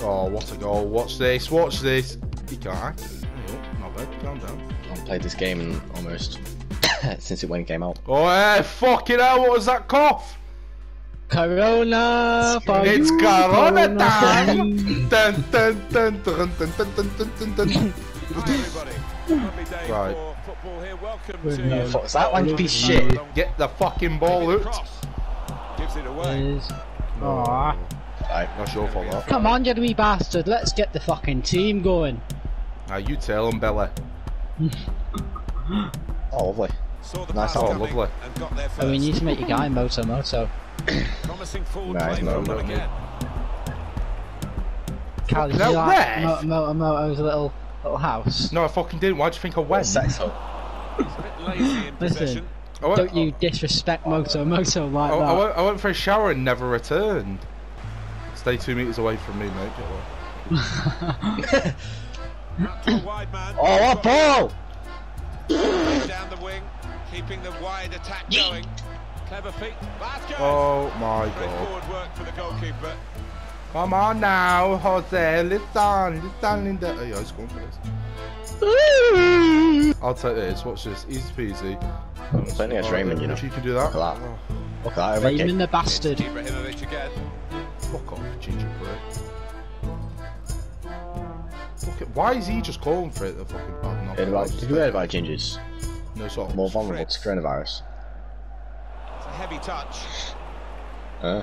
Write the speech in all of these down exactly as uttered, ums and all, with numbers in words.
Oh, what a goal. Watch this, watch this. He can't. Oh, not bad. Calm down. I haven't played this game in almost since it went came out. Oh, yeah, fucking hell, what was that cough? Corona! It's you, Corona, Corona time! Dun, dun, dun, dun, dun, dun, dun, dun, dun, dun. Hi, everybody. Lovely day right. for football here. Welcome to no, fuck, that one piece shit. Get the fucking ball out. Gives it away. Aww. Right, not sure for that. Come on, you wee bastard. Let's get the fucking team going. Now you tell him, Bella. Oh, lovely. Nice, oh, lovely. Oh, we need to make your guy moto moto. Promising forward nah, play no, no, again. Cal, did you like moto moto moto's little little house? No, I fucking didn't. Why do you think I went? So. Listen, went, don't you disrespect oh, moto moto like I, that? I went, I went for a shower and never returned. Stay two meters away from me, mate. Oh, what ball! Down the wing, keeping the wide attack going. Clever feet. Oh my god. Work for the goalkeeper. Come on now, Jose. Listen, listen in the. Oh, yeah, he's going for this. I'll take this. Watch this. Easy peasy. I'm playing against Raymond, you know. You can do that. Look at that. Raymond the bastard. Ibrahimovic again. Fuck off, gingerbread. Fuck it. Why is he just calling for it? The fucking bad. Did you hear about gingers? No sort of. More vulnerable to coronavirus. Heavy touch. Uh.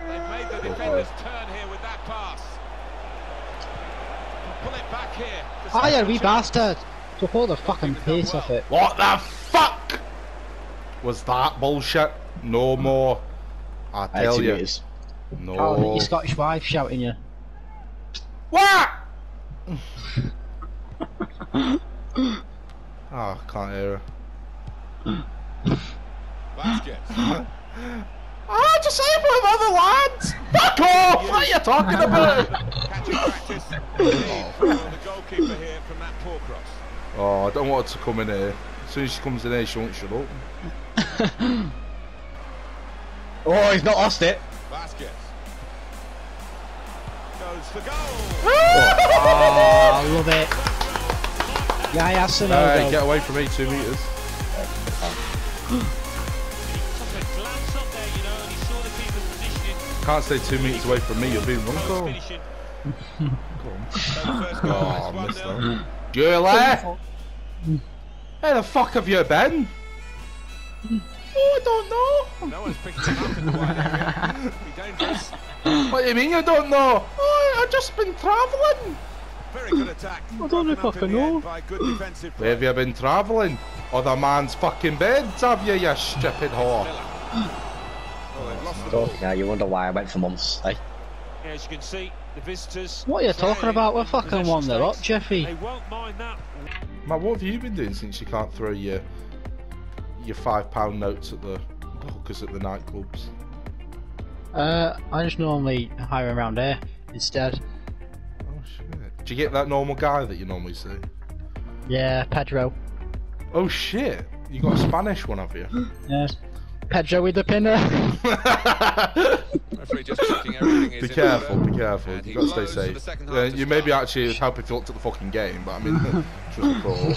They've made the defenders turn here with that pass. Pull it back here. Oh yeah, we bastard! Took all the fucking piece off it. What the fuck was that bullshit? No more. I tell you. Meters. No. Oh, your Scottish wife shouting you. What? Oh, I can't hear her. Basket. Ah, just say about other lads! Fuck off! What are you talking about? Oh, I don't want her to come in here. As soon as she comes in here, she won't shut up. Oh, he's not lost it. Basket. Goes for goal. Oh, I love it. Yeah, yeah, so no, get away from me, two meters. Can't stay two meters away from me, you're being wrong. Go on. Oh, I missed that. Julie! Where the fuck have you been? Oh, I don't know! No one's picking him up in the wide area. Be dangerous. What do you mean you don't know? Oh, I've just been travelling! Very good attack. I don't know if I can know. Where have you been travelling? Other man's fucking beds, have you, you stupid whore? Oh, yeah, you wonder why I went for months, eh? As you can see, the visitors. What are you talking about? We're fucking one there up, Jeffy. They won't mind that. Matt, what have you been doing since you can't throw your your five pound notes at the hookers at the nightclubs? Uh, I just normally hire him around here instead. Oh shit. Do you get that normal guy that you normally see? Yeah, Pedro. Oh shit! You got a Spanish one, have you? Yes. Pedro with the pinner. Just everything be careful, be careful. You got to stay safe. Yeah, you maybe actually it would help if you looked at the fucking game, but I mean, just a call.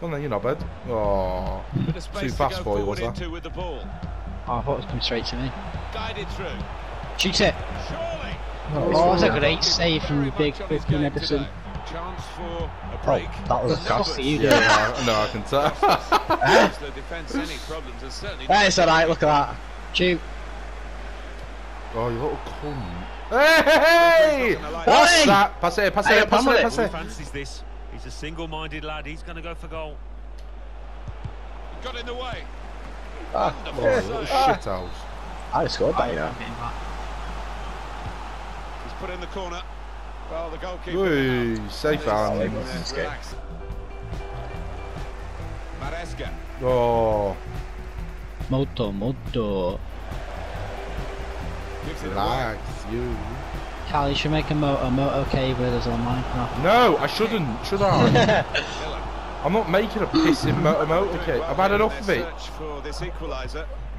Well, then you're not bad. Oh, too fast for you, was that? Oh, I thought it was coming straight to me. Guided through. Shoot it! Surely. Oh, oh that's a great save from Big Fifteen Edison. Chance for a break. Oh, that was nasty. Yeah, yeah, no, I can tell. That is alright, look at that. Shoot. Oh, you little cunt. Hey! What's that? Pass it, pass it, pass it, pass it. He fancies this. He's a single-minded lad. He's going to go for goal. He got in the way. Ah, oh, little shithouse. I scored that, you know. Put in the corner. Well, the goalkeeper. Ooh, safe out. Maresca. Oh. Moto, moto. Relax, you. Cal, you should make a moto, moto okay with us on Minecraft. No, I shouldn't. Should I? I'm not making a pissing motor motorcade. I've had enough of it.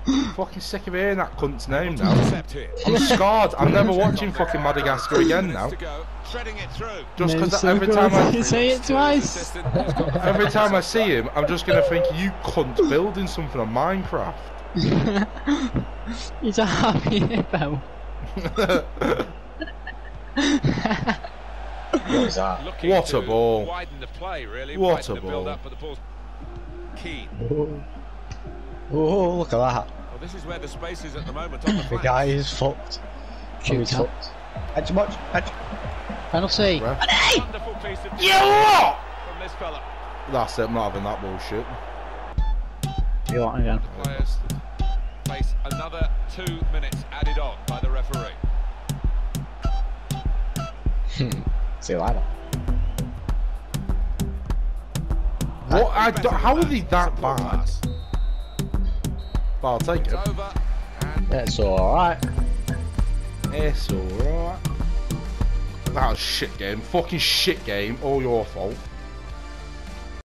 I'm fucking sick of hearing that cunt's name now. I'm scarred. I'm never watching fucking Madagascar again now. Just because every time I say it twice, every time I see him, I'm just gonna think you cunt building something on Minecraft. He's a happy hippo. What is that? What a ball! What a ball! Oh, look at that. Well, this is where the space is at the moment. On the, the guy is fucked. He's fucked. Edge much. Edge. Penalty. Yeah! That's it. I'm not having that bullshit. You want again? Players face another two minutes added on by the referee. Hmm. See you later. What? I don't, how are they that bad? I'll take it. That's alright. It's alright. That was a shit game. Fucking shit game. All your fault.